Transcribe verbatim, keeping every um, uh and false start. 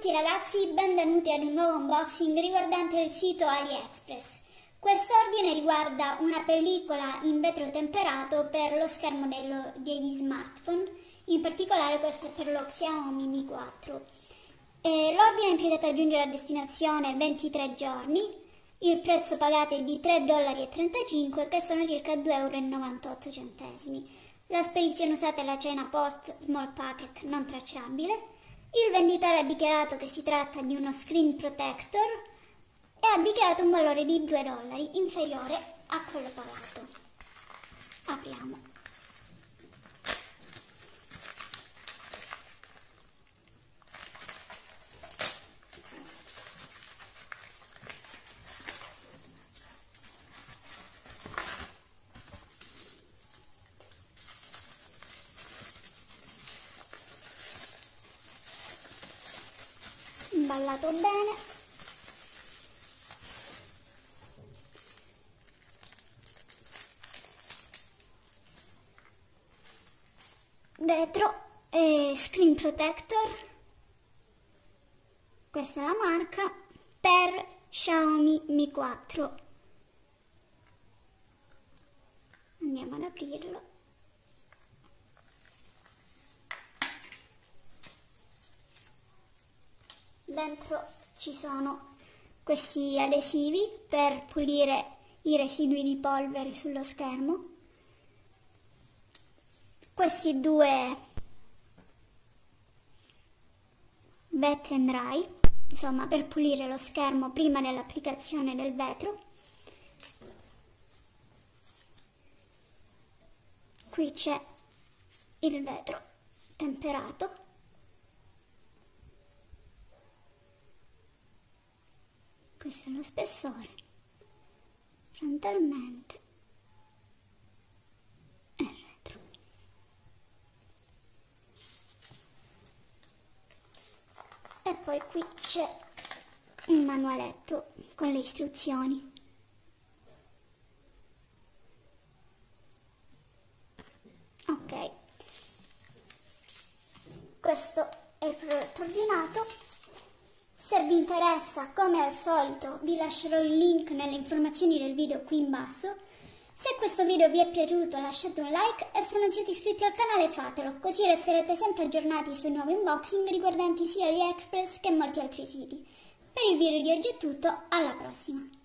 tutti ragazzi, benvenuti ad un nuovo unboxing riguardante il sito AliExpress. Quest'ordine riguarda una pellicola in vetro temperato per lo schermo dello, degli smartphone, in particolare questo è per lo Xiaomi Mi quattro. L'ordine è impiegato a giungere a destinazione ventitré giorni, il prezzo pagato è di tre virgola trentacinque dollari che sono circa due virgola novantotto euro. La spedizione usata è la China post small packet non tracciabile. Il venditore ha dichiarato che si tratta di uno screen protector e ha dichiarato un valore di due dollari, inferiore a quello pagato. Apriamo. Imballato bene, vetro e screen protector, questa è la marca, per Xiaomi Mi quattro. Andiamo ad aprirlo. Dentro ci sono questi adesivi per pulire i residui di polvere sullo schermo, questi due Wet n Dry, insomma per pulire lo schermo prima dell'applicazione del vetro. Qui c'è il vetro temperato. Questo è lo spessore, frontalmente e retro. E poi qui c'è un manualetto con le istruzioni. Ok, questo è il prodotto ordinato. Se vi interessa, come al solito, vi lascerò il link nelle informazioni del video qui in basso. Se questo video vi è piaciuto lasciate un like e se non siete iscritti al canale fatelo, così resterete sempre aggiornati sui nuovi unboxing riguardanti sia AliExpress che molti altri siti. Per il video di oggi è tutto, alla prossima!